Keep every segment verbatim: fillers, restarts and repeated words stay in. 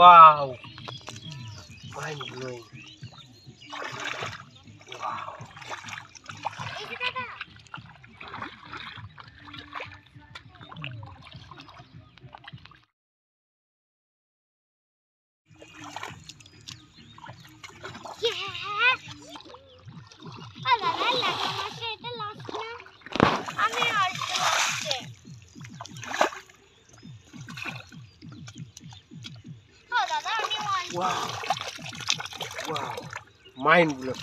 Wow, mind blowing. Wow. Yeah. Oh la la la, I'm sure the last one. I'm here also. Wow, wow, mind blown. Wow.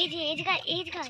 এই যে এই জায়গা এই জায়গা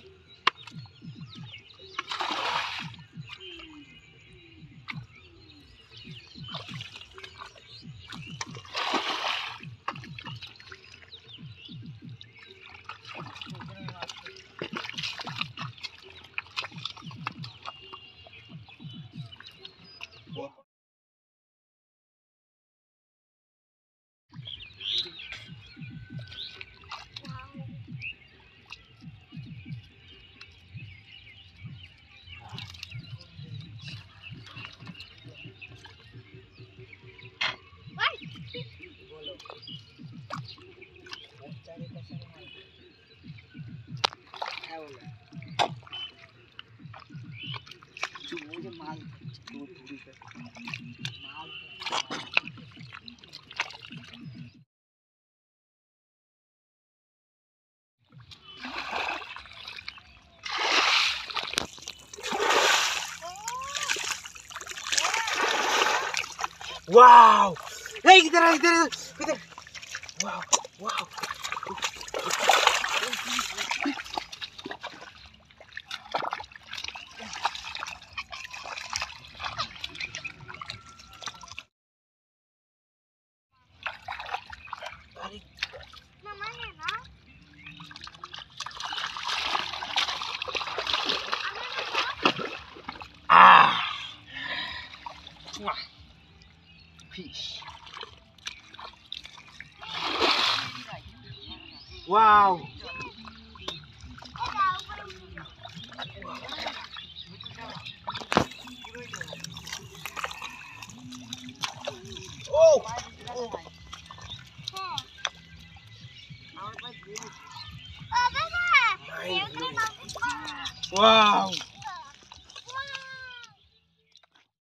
Wow! Hey, get there, get there, get there. Wow, wow. Fish. Wow. Oh. Oh. Wow.